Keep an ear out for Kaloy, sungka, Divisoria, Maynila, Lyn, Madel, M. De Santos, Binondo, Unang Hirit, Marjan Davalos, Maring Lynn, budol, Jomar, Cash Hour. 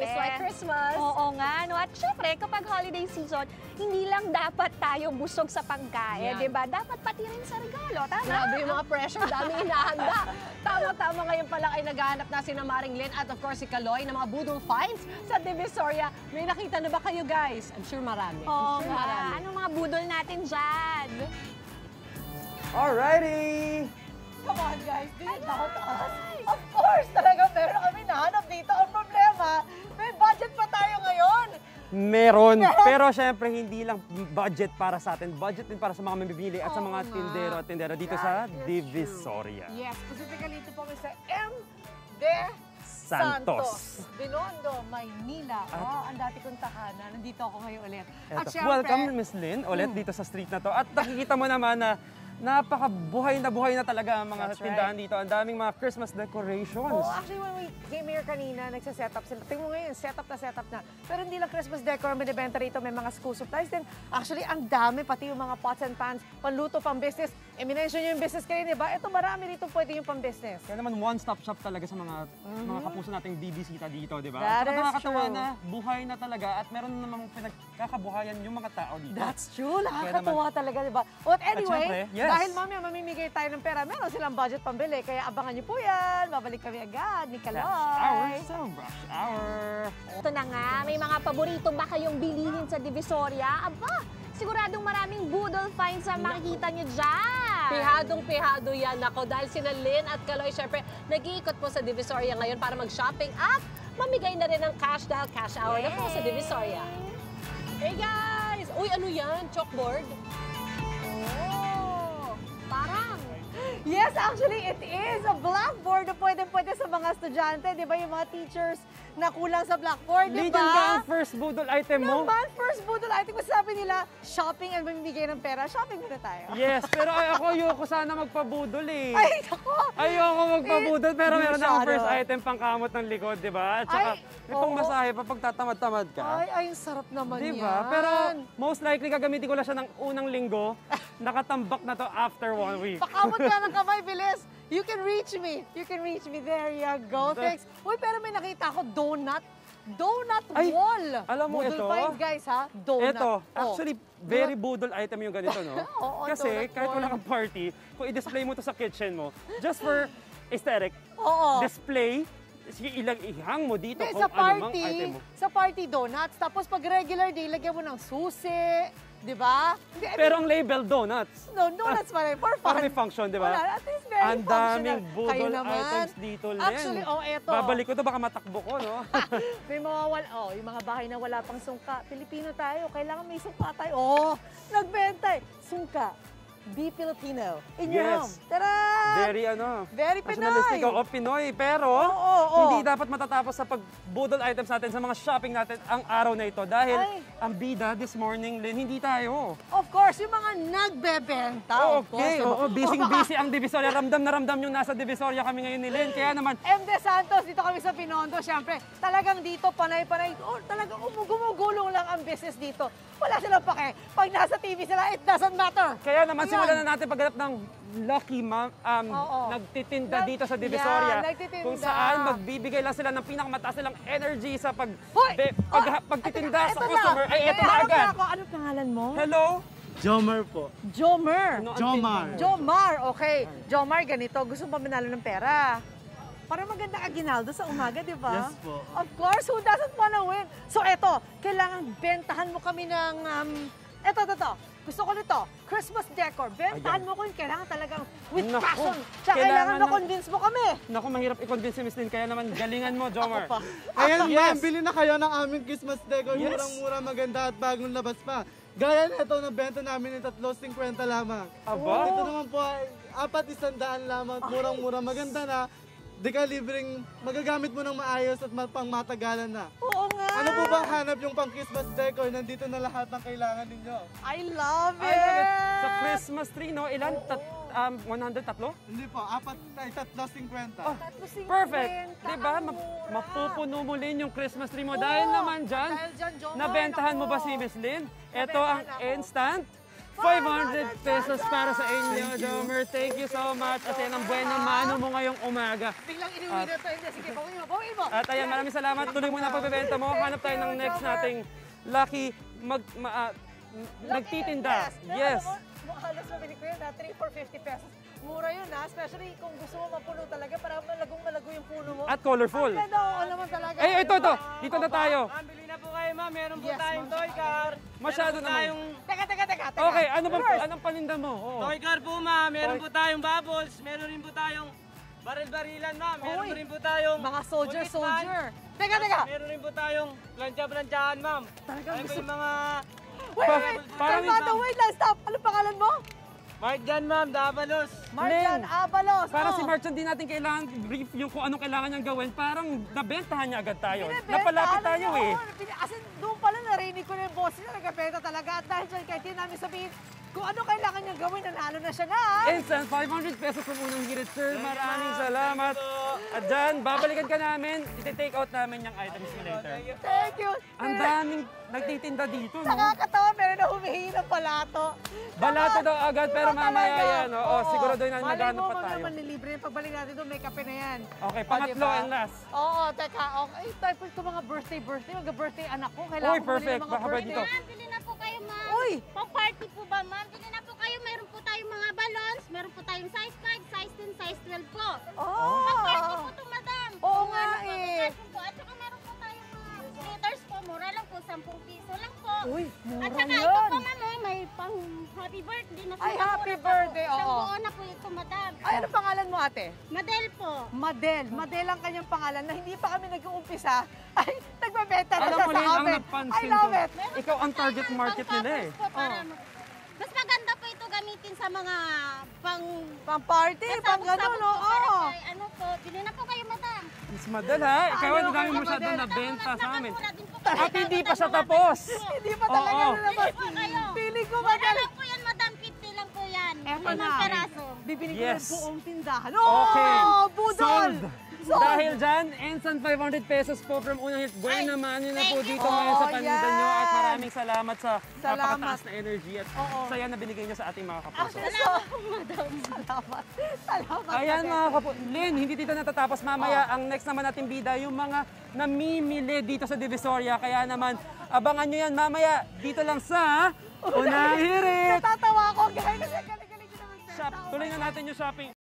Tastes like Christmas. Oo nga. No? At syempre, kapag holiday season, hindi lang dapat tayo busog sa pagkain, di ba? Dapat pati rin sa regalo. Tama? Grabe yung mga pressure. Daming hinahanda. Tama-tama ngayon pala ay naghahanap na si Maring Lynn at of course si Kaloy ng mga budol finds sa Divisoria. May nakita na ba kayo, guys? I'm sure marami. Oo nga. Anong mga budol natin dyan? Alrighty! Come on, guys. Takot us. Of course, talaga meron kami nahanap dito. Ang problema, may budget pa tayo ngayon. Meron. Pero syempre, hindi lang budget para sa atin. Budget din para sa mga mamimili at sa mga tindero at tindera dito sa Divisoria. Yes, specifically ito po sa M. De Santos. Binondo, Maynila. Ang dati kong tahanan. Nandito ako ngayon ulit. At syempre, welcome, Miss Lynn, ulit dito sa street na to. At nakikita mo naman na napakabuhay na talaga ang mga tindahan dito. Ang daming mga Christmas decorations. Oh, actually, when we came here kanina, nagsaset up sila. Tingnan mo ngayon, set up na. Pero hindi lang Christmas decor, may benta rito, may mga school supplies din. Actually, ang dami, pati yung mga pots and pans, panluto, pang-business. Minention nyo yung business kayo, di ba? Ito, marami rito pwede yung pang-business. Kaya naman, one-stop shop talaga sa mga kapuso nating bibisita dito, di ba? That is nakakatawa na buhay na talaga at meron namang pinagkakabuhayan yung mga tao dito. That's true. Nakakatawa talaga, di ba? But anyway, dahil mamaya mamimigay tayo ng pera, meron silang budget pambili. Kaya abangan nyo po yan. Babalik kami agad ni Kaloy. Rush hour. Ito na nga, may mga paborito ba kayong bilihin sa Divisoria? Aba, siguradong maraming budol finds ang makikita nyo dyan. Pihadong-pihado yan ako. Dahil sina Lynn at Kaloy, syempre, nag-iikot po sa Divisoria ngayon para mag-shopping at mamigay na rin ng cash dahil cash hour na po sa Divisoria. Hey guys! Uy, ano yan? Chalkboard? Parang. Yes, actually, it is a blackboard na pwede sa mga estudyante, di ba? Yung mga teachers na kulang sa blackboard, di ba? Diyan ka ang first budol item mo. Naman, first budol item ko, sabi nila, shopping at mamimigay ng pera. Shopping na tayo. Yes, pero ayoko sana magpabudol eh. Ay, ako! Ayoko magpabudol, pero meron na akong first item pang kamot ng likod, di ba? At saka, may pangmasahe pa pag tatamad-tamad ka. Ay, ang sarap naman yan. Di ba? Pero most likely, gagamitin ko lang siya ng unang linggo. Nakatambak na to after 1 week. Pakamot ka ng kamay, bilis. You can reach me. You can reach me. There you go. Thanks. Uy, pero may nakita ako donut. Donut wall. Alam mo ito? Budol find, guys, ha? Donut. Ito, actually, very budol item yung ganito, no? Kasi kahit wala kang party, kung i-display mo to sa kitchen mo, just for aesthetic, display, ihang mo dito kung anumang item mo. Sa party donuts, tapos pag regular day, lagyan mo ng susi, di ba? Pero ang label, donuts. No, donuts pa rin. For fun. Para may function, di ba? At least very functional. Ang daming budol items dito, Len. Actually, eto. Babalik ko to, baka matakbo ko, no? May mga yung mga bahay na wala pang sungka. Pilipino tayo, kailangan may sungka tayo. Nagbenta. Sungka. Be Filipino. In your home. Tara! Very Pinoy. Nationalistic ako, Pinoy. Pero, hindi dapat matatapos sa pagbudol items natin, sa mga shopping natin ang araw na ito. Dahil, ang bida this morning, Lynn, hindi tayo. Of course, yung mga nagbebenta. Okay, busy ang Divisoria. Ramdam na ramdam yung nasa Divisoria kami ngayon ni Lynn. Kaya naman, M. De Santos, dito kami sa Binondo. Siyempre, talagang dito, panay-panay. Talagang gumugulong lang ang business dito. Wala silang pake. Pag nasa TV sila, it doesn't matter. Kaya naman, simulan na natin paghanap ng lucky nagtitinda dito sa Divisoria. Kung saan magbibigay lang sila ng pinakamataas nilang energy sa pagtitinda sa customer. Ay, eto na agad. Ano pangalan mo? Hello? Jomar po. Jomar, okay. Jomar, ganito. Gusto mo manalo ng pera? Para maganda aginaldo sa umaga, di ba? Yes po. Of course, who doesn't wanna win? So, eto, kailangan bentahan mo kami ng... Eto. Gusto ko nito, Christmas decor. Bentahan mo ko yun. Kailangan talagang with passion. Tsaka kailangan ma-convince mo kami. Naku, mahirap i-convince si Miss Lynn. Kaya naman, galingan mo, Jomar. Ayan, ma'am, bili na kayo ng aming Christmas decor. Murang-mura, maganda at bagong labas pa. Gaya na ito, nabenta namin ng 3.50 lamang. Aba? Ito naman po, 400 lamang. Murang-mura, maganda na. Di ka libreng magagamit mo ng maayos at pangmatagalan na. Ano po bang hanap yung pang-Christmas decor? Nandito na lahat ng kailangan ninyo. I love it! Sa Christmas tree, no? Ilan? 103? Hindi po. 3.50. Perfect! Diba? Mapupuno mo, Lynn, yung Christmas tree mo. Dahil naman dyan, nabentahan mo ba si Miss Lynn? Ito ang instant ₱500 para sa inyo, Jomar. Thank you so much. At yan ang buena mano mo ngayong umaga. Biglang inuwi na tayo. Sige, bawin mo, bawin mo. At ayan, maraming salamat. Tuloy mo na pagbibenta mo. Hanap tayo ng next nating lucky magtitinda. Yes. Halos mabili ko yun na 3 for 50 pesos. Mura yun na, especially kung gusto mo mapuno talaga para malagong-malago yung puno mo. At colorful. At ganda, oo naman talaga. Eh, ito. Dito na tayo. Ma'am, bili na po kayo, ma'am. Meron po tayong toy car. Masyado naman. Teka. Okay, anong paninda mo? Toy car po, ma'am. Meron po tayong bubbles. Meron rin po tayong baril-barilan, ma'am. Meron rin po tayong... Mga soldier. Teka. Meron rin po tayong plancha-planchaan, ma'am. Ano po yung mga... Wait lang, stop. Anong pangalan mo? Marjan, ma'am, Davalos. Marjan Davalos. Para si Marjan, di natin kailangan brief yung kung anong kailangan niyang gawin. Parang nabentahan niya agad tayo. Napalapit tayo eh. As in, doon pala narinig ko na yung boss niya, nagkapenta talaga. At dahil dyan, kahit yun namin sabihin, kung ano kailangan niyang gawin, nanalo na siya na. Instant, ₱500 from Unang Hirit, sir. Maraming salamat. At dyan, babalikan ka namin. Iti-take out namin yung items later. Thank you, sir. Ang daming nagtitinda dito, no? Nakakatawa, meron na humihingi ng balato. Balato daw agad, pero mamaya yan. Oo, siguro doon na magano pa tayo. Malay mo, manlilibre yan. Pagbalik natin doon, may kape na yan. Okay, pangatlo and last. Oo, teka. Ay, type ito mga birthday. Mag-birthday anak ko. Kailangan ko mali ng mga birthday. Ma'am, bili na po kayo, ma'am. Pang-party po ba, ma'am? Bili na po kayo. Meron po tayong mga balloons. Meron po tayong size 5, size 10, size 12 po. Oo. Pang-party po ito, madam. Oo nga eh. At saka meron po tayong mga glitters po. Mura lang po, 10 piso lang po. At saka ito po, ma'am. May pang-happy birthday na po. Ay, happy birthday, oo. Isang buo na po ito, madam. Ay, ano pangalan mo, ate? Madel po. Madel ang kanyang pangalan na hindi pa kami nag-uumpisa. Ay, nagbabenta na siya sa amin. Alam mo, ang napansin ko, ikaw ang target market nila eh. Mas maganda po ito gamitin sa mga pang-party, pang-gano'n, oo. Ano po, bilhin na po kayo, madam. Mas Madel, ha? Ikaw, ang dami mo siya doon na benta sa amin. At hindi pa siya tapos. Hindi pa talaga nalabas. Pili ko, madam. Wala lang po yan, madam. 50 lang po yan. Eto na. Bibili ko ng buong tindahan. Oh, budol! Dahil dyan, instant ₱500 po from Unang Hirit. Buena mano na po dito ngayon sa panindan nyo. At maraming salamat sa napakataas na energy at saya na binigay nyo sa ating mga kapuso. Salamat po, madam. Salamat. Ayan mga kapuso. Lynn, hindi dito natatapos. Mamaya, ang next naman natin bida, yung mga namimili dito sa Divisoria. Kaya naman, abangan nyo yan mamaya dito lang sa Unang Hirit. Natatawa ako. Tuloy na natin yung shopping.